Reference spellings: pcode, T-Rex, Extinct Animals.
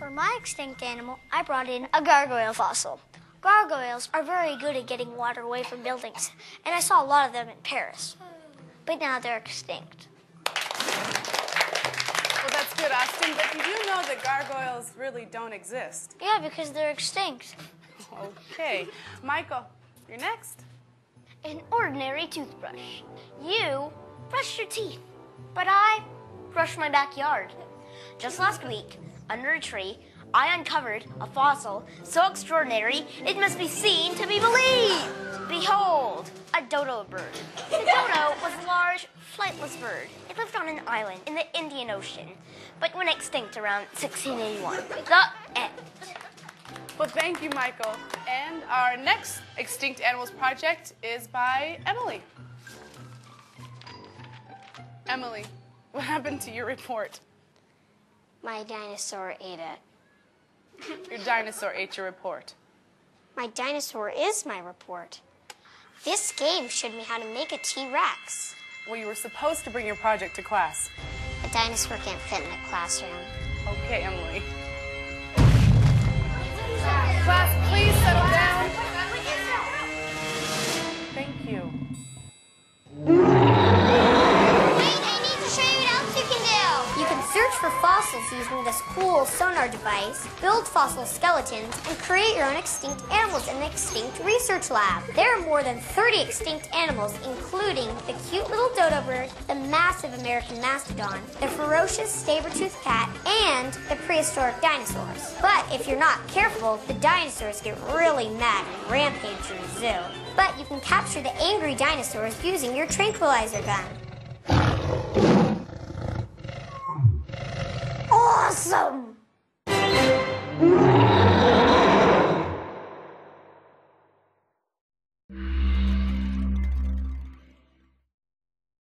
For my extinct animal, I brought in a gargoyle fossil. Gargoyles are very good at getting water away from buildings, and I saw a lot of them in Paris. But now they're extinct. Well, that's good, Austin, but did you know that gargoyles really don't exist? Yeah, because they're extinct. Okay. Michael, you're next. An ordinary toothbrush. You brush your teeth, but I brush my backyard. Just last week, under a tree, I uncovered a fossil so extraordinary it must be seen to be believed. Behold, a dodo bird. The dodo was a large, flightless bird. It lived on an island in the Indian Ocean, but went extinct around 1681. The end. Well, thank you, Michael. And our next Extinct Animals project is by Emily. Emily, what happened to your report? My dinosaur ate it. Your dinosaur ate your report. My dinosaur is my report. This game showed me how to make a T-Rex. Well, you were supposed to bring your project to class. A dinosaur can't fit in a classroom. Okay, Emily. Class, please settle down. Thank you. Wait, I need to show you what else you can do. You can search for fossils using this cool sonar device, build fossil skeletons, and create your own extinct animals in the Extinct Research Lab. There are more than 30 extinct animals, including the cute little dodo bird, the massive American mastodon, the ferocious saber-toothed cat, and the prehistoric dinosaurs. But if you're not careful, the dinosaurs get really mad and rampage your zoo. But you can capture the angry dinosaurs using your tranquilizer gun. Awesome!